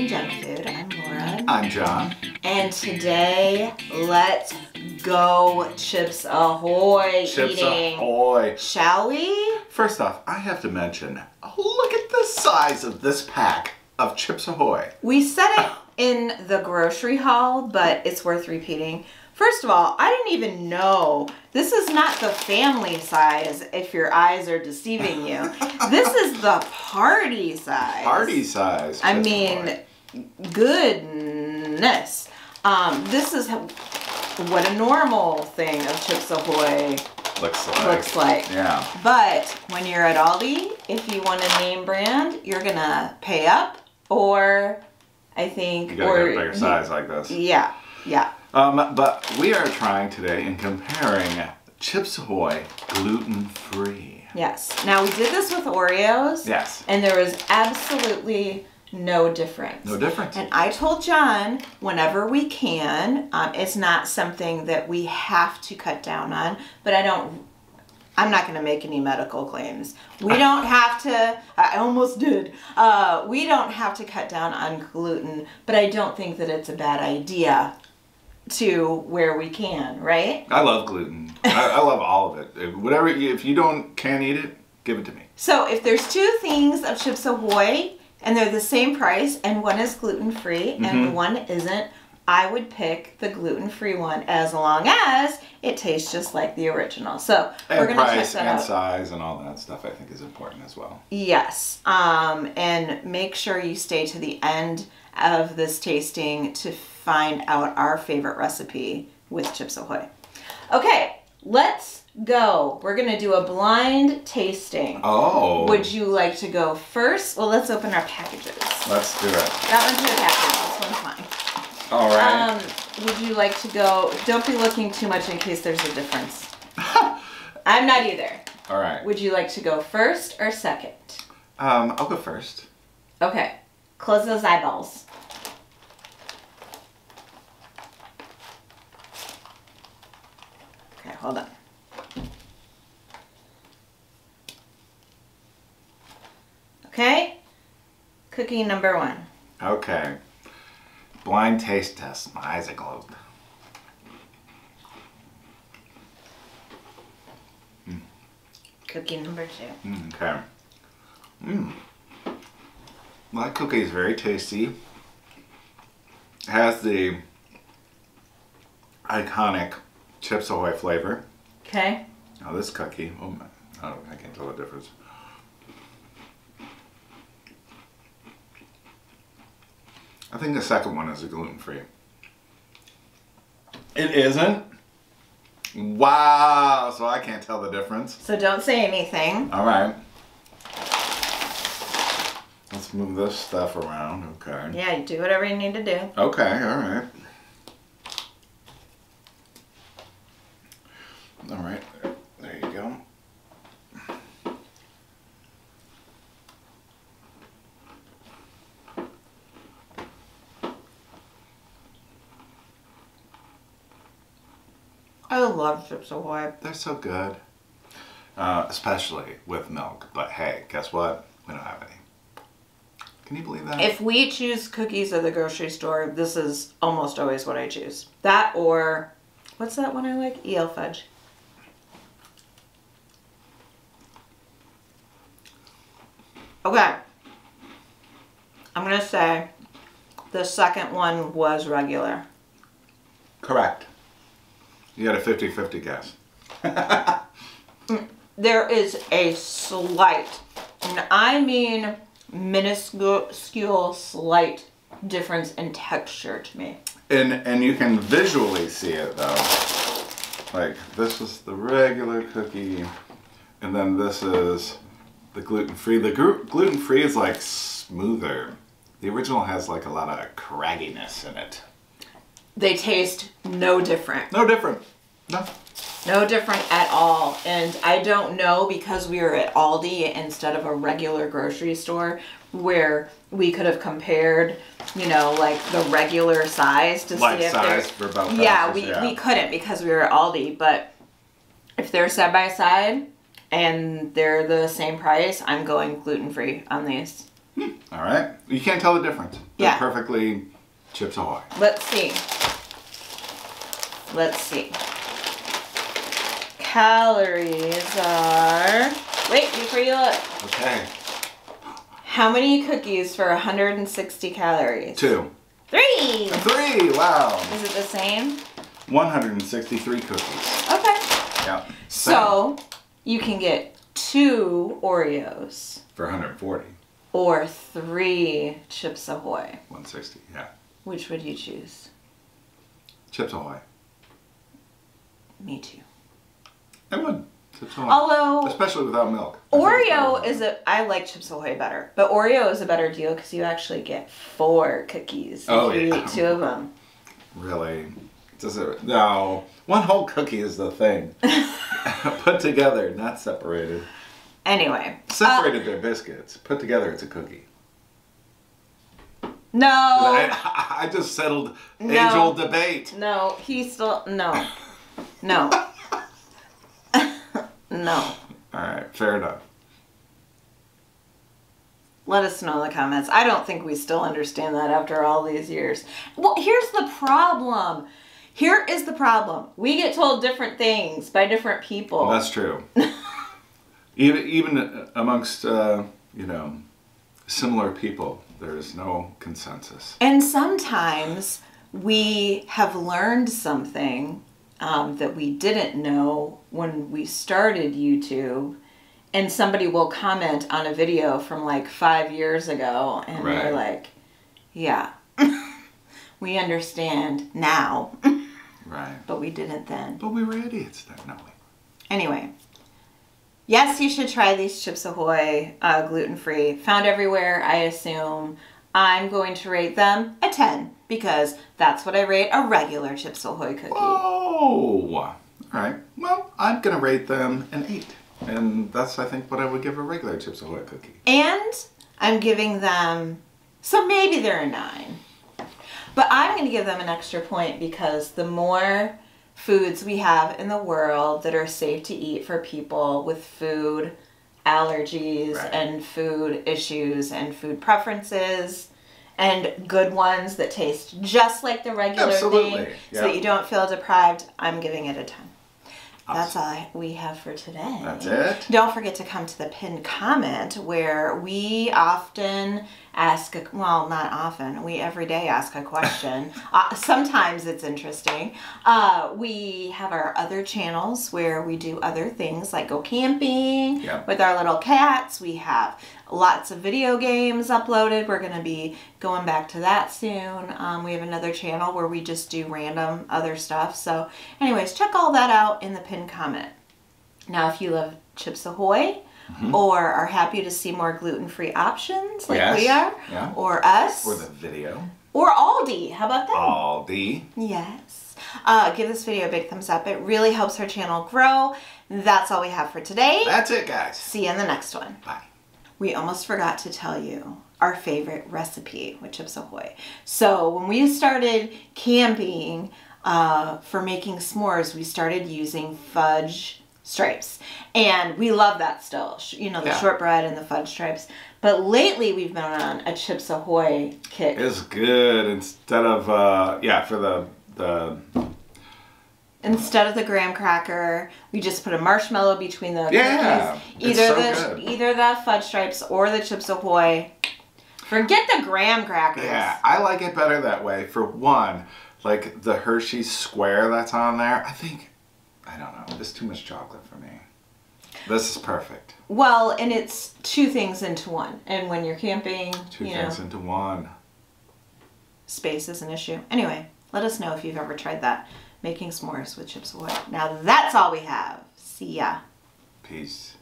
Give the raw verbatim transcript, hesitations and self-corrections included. and Junk Food. I'm Laura. I'm John. And today, let's go Chips Ahoy Chips eating. Ahoy. Shall we? First off, I have to mention, look at the size of this pack of Chips Ahoy. We said it in the grocery haul, but it's worth repeating. First of all, I didn't even know. This is not the family size, if your eyes are deceiving you. This is the party size. Party size. I mean, goodness. Um, this is what a normal thing of Chips Ahoy looks like. Looks like. Yeah. But when you're at Aldi, if you want a name brand, you're going to pay up, or I think... You got to get a bigger size like this. Yeah, yeah. Um, but we are trying today and comparing Chips Ahoy gluten-free. Yes. Now, we did this with Oreos. Yes. And there was absolutely no difference. No difference. And I told John, whenever we can, um, it's not something that we have to cut down on, but I don't, I'm not going to make any medical claims. We don't have to, I almost did, uh, we don't have to cut down on gluten, but I don't think that it's a bad idea. To where we can, right? I love gluten. I, I love all of it. Whatever, if you don't can't eat it, give it to me. So if there's two things of Chips Ahoy and they're the same price, and one is gluten free and mm-hmm. one isn't, I would pick the gluten free one as long as it tastes just like the original. So and we're gonna price check that and out. Size and all that stuff I think is important as well. Yes, um, and make sure you stay to the end of this tasting to find out our favorite recipe with Chips Ahoy. Okay, let's go. We're gonna do a blind tasting. Oh. Would you like to go first? Well, let's open our packages. Let's do it. That one's your package, this one's mine. All right. Um, would you like to go, don't be looking too much in case there's a difference. I'm not either. All right. Would you like to go first or second? Um, I'll go first. Okay, close those eyeballs. Okay, hold on. Okay, cookie number one. Okay, blind taste test. My eyes are closed. Mm. Cookie number two. Mm, okay. Mm. Well, that cookie is very tasty. Has the iconic Chips Ahoy flavor. Okay. Now this cookie, oh my, oh, I can't tell the difference. I think the second one is a gluten-free. It isn't? Wow, so I can't tell the difference. So don't say anything. All right. Let's move this stuff around, okay. Yeah, you do whatever you need to do. Okay, all right. All right, there you go. I love Chips Ahoy. They're so good, uh, especially with milk. But hey, guess what? We don't have any. Can you believe that? If we choose cookies at the grocery store, this is almost always what I choose. That or, what's that one I like? E L. Fudge. Okay, I'm gonna say the second one was regular. Correct. You had a fifty fifty guess. There is a slight, and I mean minuscule slight difference in texture to me. And, and you can visually see it though. Like this is the regular cookie, and then this is the gluten-free. The gluten-free is like smoother. The original has like a lot of cragginess in it. They taste no different. No different. No. No different at all. And I don't know, because we were at Aldi instead of a regular grocery store where we could have compared, you know, like the regular size to like see if size for both yeah, we, yeah, we couldn't because we were at Aldi. But if they're side by side, and they're the same price, I'm going gluten-free on these. Hmm. All right. You can't tell the difference. They're yeah. perfectly Chips Ahoy. Let's see. Let's see. Calories are... Wait, before you look. Okay. How many cookies for one hundred sixty calories? Two. Three! Three! Wow. Is it the same? one hundred sixty-three cookies. Okay. Yeah. So, you can get two Oreos. For one hundred forty. Or three Chips Ahoy. one hundred sixty, yeah. Which would you choose? Chips Ahoy. Me too. I would. Chips Ahoy. Although, especially without milk. Oreo is a, I like Chips Ahoy better, but Oreo is a better deal because you actually get four cookies oh, if you yeah. eat two of them. Really? Does it, no, one whole cookie is the thing. Put together, not separated. Anyway. Separated uh, their biscuits. Put together, it's a cookie. No. I, I just settled no. age-old debate. No, he still, no. No. No. All right, fair enough. Let us know in the comments. I don't think we still understand that after all these years. Well, here's the problem. Here is the problem. We get told different things by different people. Well, that's true. even even amongst uh, you know, similar people, there is no consensus. And sometimes we have learned something Um, that we didn't know when we started YouTube, and somebody will comment on a video from like five years ago and right. we're like, yeah, we understand now. Right. But we didn't then. But we were idiots then, no way. Anyway, yes, you should try these Chips Ahoy, uh, gluten-free, found everywhere, I assume. I'm going to rate them a ten because that's what I rate a regular Chips Ahoy cookie. Whoa! All right. Well, I'm going to rate them an eight. And that's, I think, what I would give a regular Chips Ahoy cookie. And I'm giving them, so maybe they're a nine. But I'm going to give them an extra point because the more foods we have in the world that are safe to eat for people with food allergies right. and food issues and food preferences and good ones that taste just like the regular Absolutely. thing yep. so that you don't feel deprived, I'm giving it a ten. Awesome. That's all I, we have for today. That's it. Don't forget to come to the pinned comment where we often ask, a, well, not often, we every day ask a question. uh, sometimes it's interesting. Uh, we have our other channels where we do other things like go camping yep. with our little cats. We have lots of video games uploaded. We're going to be going back to that soon. Um, we have another channel where we just do random other stuff. So anyways, check all that out in the pinned comment. Now, if you love Chips Ahoy, Mm-hmm. or are happy to see more gluten-free options like yes. we are, yeah. or us, or the video, or Aldi. How about that? Aldi. Yes. Uh, give this video a big thumbs up. It really helps our channel grow. That's all we have for today. That's it, guys. See you in the next one. Bye. We almost forgot to tell you our favorite recipe with Chips Ahoy. So when we started camping uh, for making s'mores, we started using fudge stripes, and we love that still, you know, the yeah. shortbread and the fudge stripes, but lately we've been on a Chips Ahoy kick. It's good. Instead of uh yeah for the the instead of the graham cracker, we just put a marshmallow between the yeah cookies. Either it's so the good. either the fudge stripes or the Chips Ahoy. Forget the graham crackers. Yeah, I like it better that way. For one, like the Hershey's square that's on there, I think, I don't know. There's too much chocolate for me. This is perfect. Well, and it's two things into one. And when you're camping, two you things know, into one. Space is an issue. Anyway, let us know if you've ever tried that. Making s'mores with Chips Ahoy. Now that's all we have. See ya. Peace.